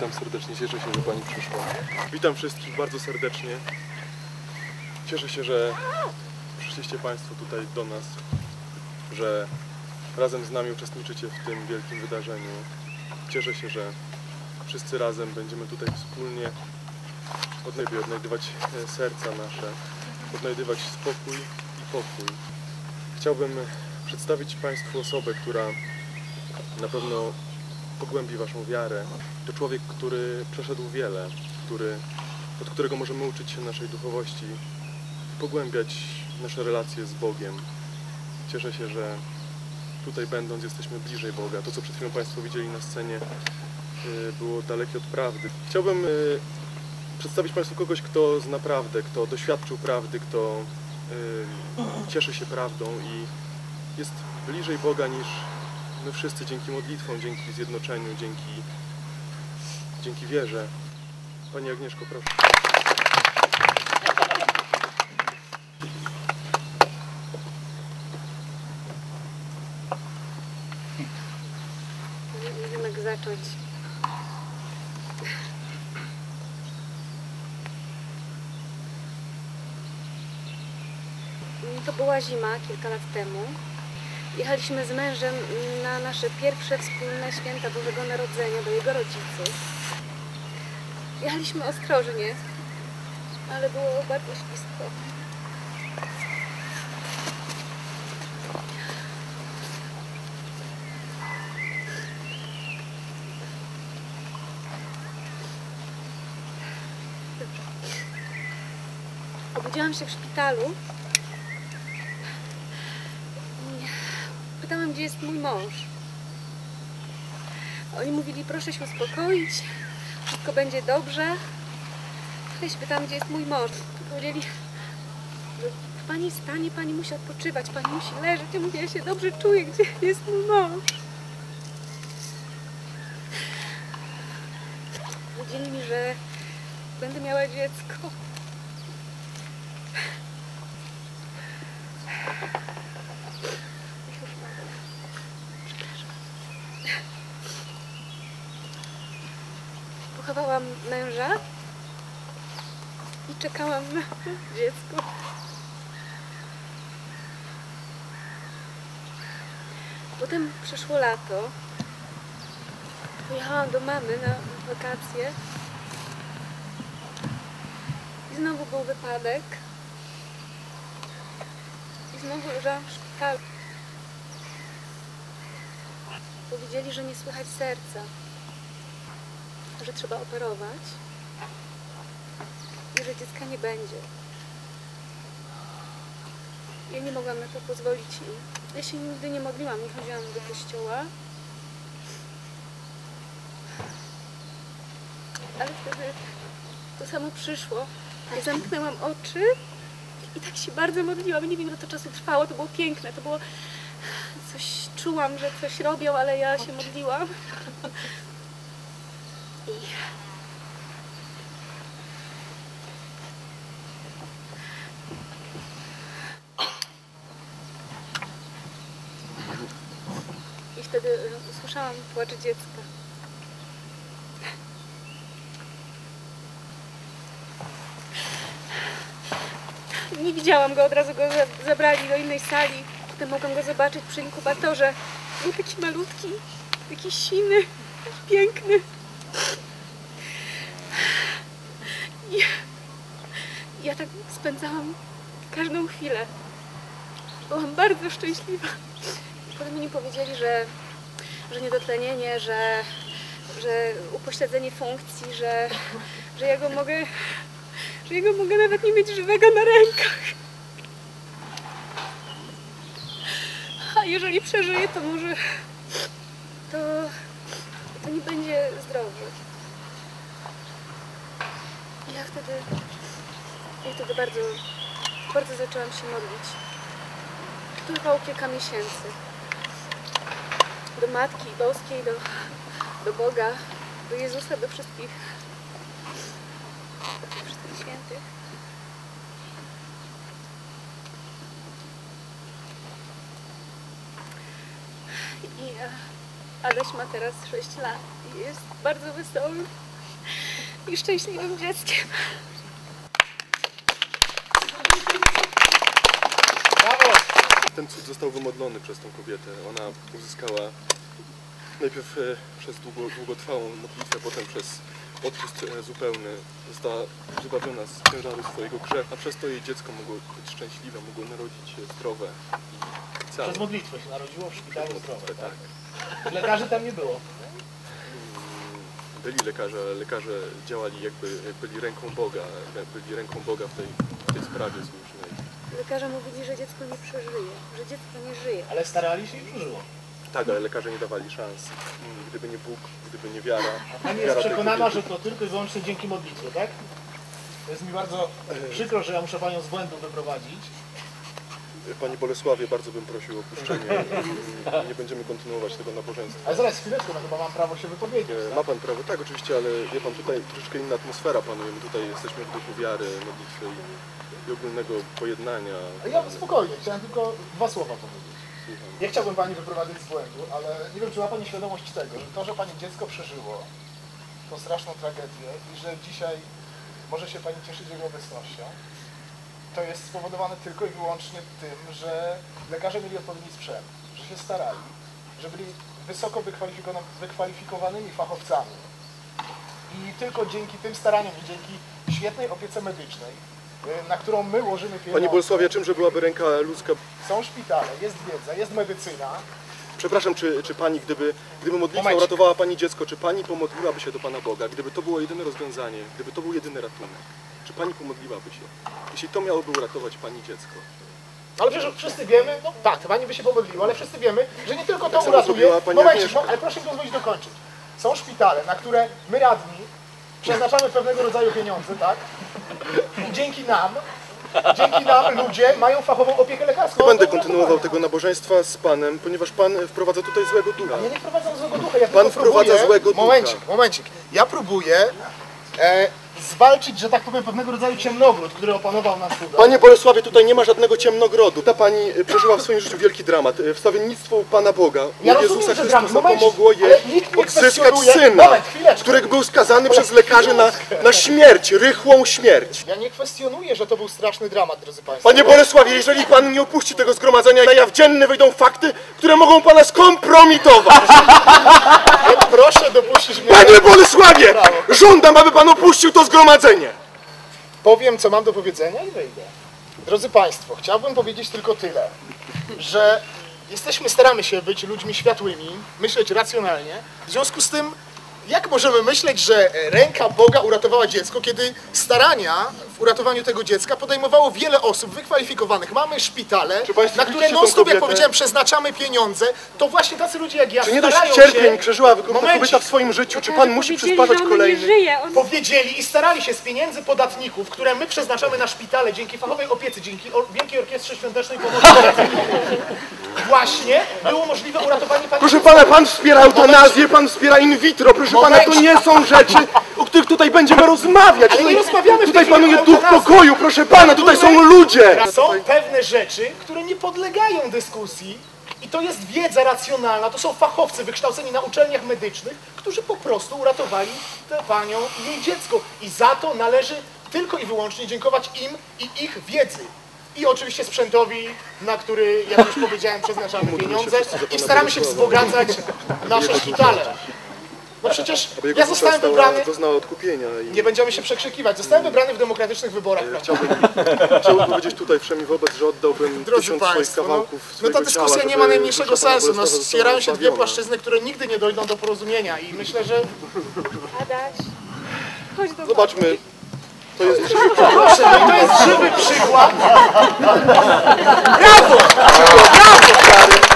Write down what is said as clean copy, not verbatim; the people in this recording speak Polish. witam serdecznie, cieszę się, że Pani przyszła. Witam wszystkich bardzo serdecznie. Cieszę się, że przyszliście Państwo tutaj do nas, że razem z nami uczestniczycie w tym wielkim wydarzeniu. Cieszę się, że wszyscy razem będziemy tutaj wspólnie odnajdywać serca nasze, odnajdywać spokój i pokój. Chciałbym przedstawić Państwu osobę, która na pewno pogłębi Waszą wiarę. To człowiek, który przeszedł wiele, od którego możemy uczyć się naszej duchowości, pogłębiać nasze relacje z Bogiem. Cieszę się, że tutaj będąc jesteśmy bliżej Boga. To, co przed chwilą Państwo widzieli na scenie, było dalekie od prawdy. Chciałbym przedstawić Państwu kogoś, kto zna prawdę, kto doświadczył prawdy, kto cieszy się prawdą i jest bliżej Boga niż my wszyscy dzięki modlitwom, dzięki zjednoczeniu, dzięki wierze. Pani Agnieszko, proszę. Nie wiem, jak zacząć. To była zima kilka lat temu. Jechaliśmy z mężem na nasze pierwsze wspólne święta Bożego Narodzenia do jego rodziców. Jechaliśmy ostrożnie, ale było bardzo ślisko. Obudziłam się w szpitalu. Pytałam, gdzie jest mój mąż. Oni mówili, proszę się uspokoić, wszystko będzie dobrze. Ja się pytałam, gdzie jest mój mąż. Powiedzieli, że w Pani stanie, Pani musi odpoczywać, Pani musi leżeć. Ja mówię, ja się dobrze czuję, gdzie jest mój mąż. Powiedzieli mi, że będę miała dziecko. Pochowałam męża i czekałam na dziecko. Potem przyszło lato. Pojechałam do mamy na wakacje. I znowu był wypadek. I znowu leżałam w szpitalu. Powiedzieli, że nie słychać serca, że trzeba operować i że dziecka nie będzie. Ja nie mogłam na to pozwolić im. Ja się nigdy nie modliłam, nie chodziłam do kościoła. Ale wtedy to samo przyszło. Ja zamknęłam oczy i tak się bardzo modliłam. Nie wiem, ile to czasu trwało, to było piękne, to było... Coś czułam, że coś robią, ale ja się modliłam. I wtedy usłyszałam płacz dziecka. Nie widziałam go, od razu go zabrali do innej sali. Potem mogłam go zobaczyć przy inkubatorze. Był taki malutki, taki siny, piękny. Ja tak spędzałam każdą chwilę. Byłam bardzo szczęśliwa. Potem mi powiedzieli, że niedotlenienie, że upośledzenie funkcji, że ja go mogę nawet nie mieć żywego na rękach. A jeżeli przeżyję, to może to nie będzie zdrowy. Ja wtedy bardzo, bardzo zaczęłam się modlić. To trwało kilka miesięcy. Do Matki Boskiej, do Boga, do Jezusa, do wszystkich świętych. I Adaś ma teraz 6 lat i jest bardzo wesoły. i szczęśliwym dzieckiem. Ten cud został wymodlony przez tą kobietę. Ona uzyskała najpierw przez długotrwałą modlitwę, potem przez odpust zupełny. Została wybawiona z ciężaru swojego grzechu, a przez to jej dziecko mogło być szczęśliwe, mogło narodzić się zdrowe i całe. Przez modlitwę się narodziło w szpitalu zdrowe, tak? Lekarzy tam nie było. Byli lekarze, lekarze działali jakby, byli ręką Boga w tej sprawie słusznej. Lekarze mówili, że dziecko nie przeżyje, że dziecko nie żyje. Ale starali się i przeżyło. Tak, ale lekarze nie dawali szans. Gdyby nie Bóg, gdyby nie wiara. A pani jest przekonana, że to tylko i wyłącznie dzięki modlitwie, tak? To jest mi bardzo przykro, że ja muszę panią z błędu wyprowadzić. Panie Bolesławie, bardzo bym prosił o opuszczenie. Nie będziemy kontynuować tego nabożeństwa. Ale zaraz, chwileczkę, no chyba mam prawo się wypowiedzieć. Tak? Ma pan prawo, tak oczywiście, ale wie pan, tutaj troszeczkę inna atmosfera panuje. My tutaj jesteśmy w duchu wiary, modlitwy i ogólnego pojednania. Ja spokojnie, chciałem tylko dwa słowa powiedzieć. Nie chciałbym pani wyprowadzić z błędu, ale nie wiem, czy ma pani świadomość tego, że to, że pani dziecko przeżyło tą straszną tragedię i że dzisiaj może się pani cieszyć jego obecnością, to jest spowodowane tylko i wyłącznie tym, że lekarze mieli odpowiedni sprzęt, że się starali, że byli wysoko wykwalifikowanymi fachowcami. I tylko dzięki tym staraniom i dzięki świetnej opiece medycznej, na którą my łożymy pieniądze... Panie Bolesławie, czymże byłaby ręka ludzka? Są szpitale, jest wiedza, jest medycyna. Przepraszam, czy pani, gdyby modlitwa uratowała pani dziecko, czy pani pomodliłaby się do Pana Boga? Gdyby to było jedyne rozwiązanie, gdyby to był jedyny ratunek, czy pani pomodliłaby się? Jeśli to miałoby uratować pani dziecko. Ale przecież wszyscy wiemy, no tak, pani by się pomodliła, ale wszyscy wiemy, że nie tylko to uratuje... Momencie, ale proszę mi pozwolić dokończyć. Są szpitale, na które my radni przeznaczamy pewnego rodzaju pieniądze, tak? I dzięki nam ludzie mają fachową opiekę lekarską. Nie będę kontynuował tego nabożeństwa z panem, ponieważ pan wprowadza tutaj złego ducha. Ja nie wprowadzam złego ducha, ja pan wprowadza złego ducha. Momencik. Ja próbuję zwalczyć, że tak powiem, pewnego rodzaju ciemnogród, który opanował nas tutaj. Panie Bolesławie, tutaj nie ma żadnego ciemnogrodu. Ta pani przeżyła w swoim życiu wielki dramat. Wstawiennictwo Pana Boga, Jezusa Chrystusa, pomogło jej odzyskać syna, który był skazany przez lekarzy na śmierć, rychłą śmierć. Ja nie kwestionuję, że to był straszny dramat, drodzy Państwo. Panie Bolesławie, jeżeli Pan nie opuści tego zgromadzenia, na jaw dzienny wyjdą fakty, które mogą Pana skompromitować. Proszę dopuścić mnie... Panie Bolesławie, żądam, aby Pan opuścił to zgromadzenie. Powiem, co mam do powiedzenia i wyjdę. Drodzy Państwo, chciałbym powiedzieć tylko tyle, że staramy się być ludźmi światłymi, myśleć racjonalnie. W związku z tym, jak możemy myśleć, że ręka Boga uratowała dziecko, kiedy starania w uratowaniu tego dziecka podejmowało wiele osób wykwalifikowanych. Mamy szpitale, na które non stop, jak powiedziałem, przeznaczamy pieniądze. To właśnie tacy ludzie jak ja starają się... Czy nie dość cierpień przeżyła kobieta w swoim życiu? Czy Pan musi przysparzać kolejny? Powiedzieli i starali się z pieniędzy podatników, które my przeznaczamy na szpitale dzięki fachowej opiece, dzięki Wielkiej Orkiestrze Świątecznej Pomocy. Właśnie było możliwe uratowanie pani... Proszę Pana, Pan wspiera eutanazję, Pan wspiera in vitro, proszę Pana, to nie są rzeczy, o których tutaj będziemy rozmawiać. Ale nie rozmawiamy. Tutaj panuje duch pokoju, proszę Pana, tutaj są ludzie. Są pewne rzeczy, które nie podlegają dyskusji i to jest wiedza racjonalna, to są fachowcy wykształceni na uczelniach medycznych, którzy po prostu uratowali tę panią i jej dziecko. I za to należy tylko i wyłącznie dziękować im i ich wiedzy. I oczywiście sprzętowi, na który, jak już powiedziałem, przeznaczamy pieniądze i staramy się wzbogacać nasze szpitale. No przecież ja zostałem wybrany... Doznała odkupienia i... Nie będziemy się przekrzykiwać. Zostałem wybrany w demokratycznych wyborach. Chciałbym powiedzieć tutaj wszędzie wobec, że oddałbym 1000 swoich kawałków swojego ta dyskusja ciała, nie ma najmniejszego sensu. No, ścierają się dwie płaszczyzny, które nigdy nie dojdą do porozumienia i myślę, że... Adaś, chodź do... Zobaczmy. To jest żywy przykład. Proszę, no to jest żywy przykład. Brawo! Brawo!